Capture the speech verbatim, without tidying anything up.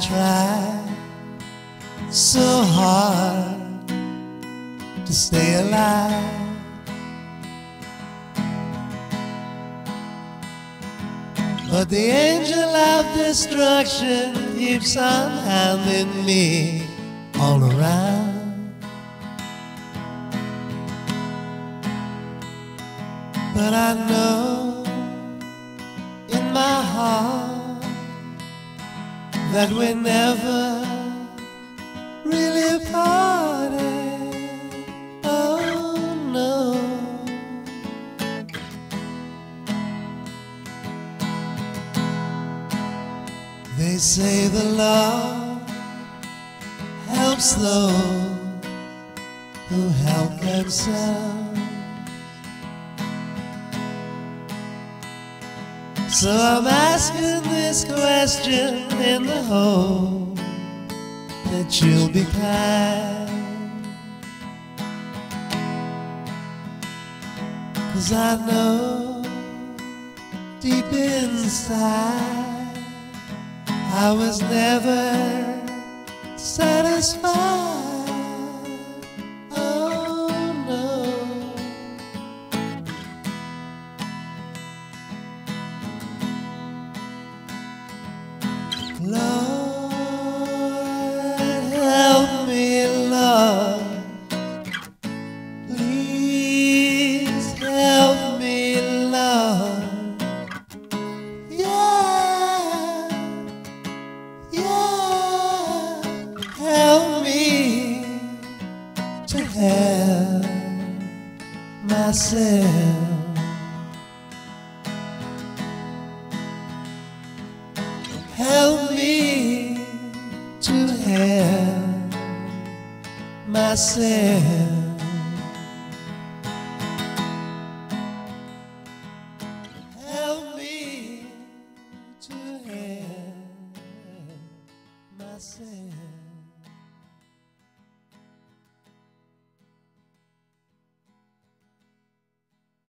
tried so hard to stay alive. But the angel of destruction keeps on hounding me all around. But I know in my heart that we never really parted. Oh no. They say the Lord helps those who help themselves. So I'm asking this question in the hope that you'll be kind, 'cause I know deep inside I was never satisfied. Oh no. Lord, help me, Lord. Please help me, Lord. Help myself, help me to help myself. Help me to help myself.